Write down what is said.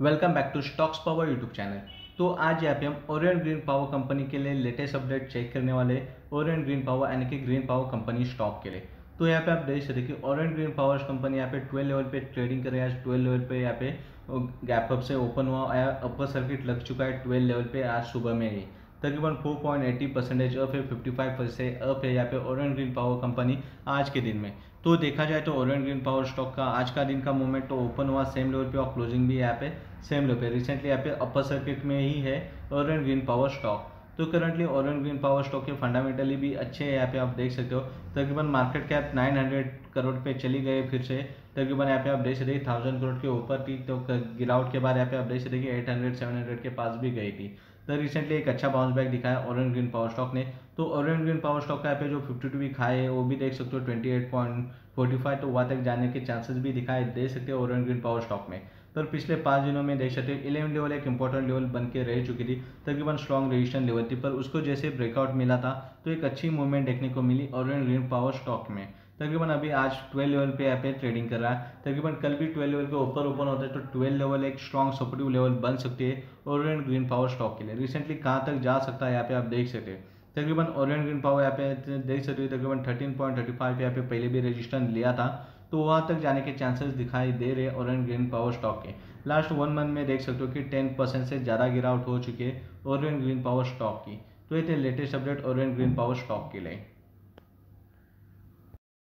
Welcome back to stocks power YouTube channel. तो आज यहाँ पे हम ओरियंट ग्रीन पावर कंपनी के लिए लेटेस्ट अपडेट चेक करने वाले ओरियंट ग्रीन पावर यानी कि ग्रीन पावर कंपनी स्टॉक के लिए। तो यहाँ पे आप देख सकते हैं कि ओरियंट ग्रीन पावर कंपनी यहाँ पे 12 लेवल पे ट्रेडिंग कर रही है। आज 12 लेवल पे यहाँ पे गैप अप से ओपन हुआ है, अपर सर्किट लग चुका है 12 लेवल पे आज सुबह में ही। तकरीबन 4.80% अप है, 55% अप है यहाँ पे ओरियंट ग्रीन पावर कंपनी आज के दिन में। तो देखा जाए तो ओरियंट ग्रीन पावर स्टॉक का आज का दिन का मूवमेंट तो ओपन हुआ सेम लेवल पे और क्लोजिंग भी यहाँ पे सेम लेवल पे, रिसेंटली यहाँ पे अपर सर्किट में ही है ओरियंट ग्रीन पावर स्टॉक। तो currently Orient Green Power stock के फंडामेंटली भी अच्छे हैं, यहाँ पे आप देख सकते हो। तकरीबन मार्केट कैप 900 करोड़ पे चली गए फिर से, तकरीबन यहाँ पे आप देख सकते 1000 करोड़ के ऊपर थी। तो गिरावट के बाद यहाँ पे आप देख सकते कि 800-700 के पास भी गई थी। तो रिसेंटली एक अच्छा बाउंस बैक दिखाया ओरियंट ग्रीन पावर स्टॉक ने। तो ओरियंट ग्रीन पावर स्टॉक का यहाँ पे जो 52 वीक हाई है वो भी देख सकते हो 28.45, तो वहाँ तक जाने के चांसेस भी दिखाई दे सकते हैं ओरियंट ग्रीन पावर स्टॉक में। पर पिछले 5 दिनों में देख सकते हो 11 लेवल एक इंपॉर्टेंट लेवल बन के रह चुकी थी, तकरीबन स्ट्रॉन्ग रेजिस्टेंस लेवल थी, पर उसको जैसे ब्रेकआउट मिला था तो एक अच्छी मूवमेंट देखने को मिली ओरियंट ग्रीन पावर स्टॉक में। तकरीबन अभी आज 12 लेवल पे यहाँ पे ट्रेडिंग कर रहा है। तकरीबन कल भी 12 लेवल के ऊपर ओपन होता है, तो 12 लेवल एक स्ट्रॉन्ग सपोर्टिव लेवल बन सकती है ओरियंट ग्रीन पावर स्टॉक के लिए। रिसेंटली कहाँ तक जा सकता है यहाँ पे आप देख सकते हैं। तकरीबन ओरियंट ग्रीन पावर यहाँ पे देख सकते हो तकरीबन 13.35 यहाँ पे पहले भी रेजिस्टेंस लिया था, तो वहाँ तक जाने के चांसेस दिखाई दे रहे हैं ओरियंट ग्रीन पावर स्टॉक के। लास्ट 1 मंथ में देख सकते हो कि 10% से ज़्यादा गिरावट हो चुकी है ओरियंट ग्रीन पावर स्टॉक की। तो ये थे latest update Orient Green Power stock के लिए।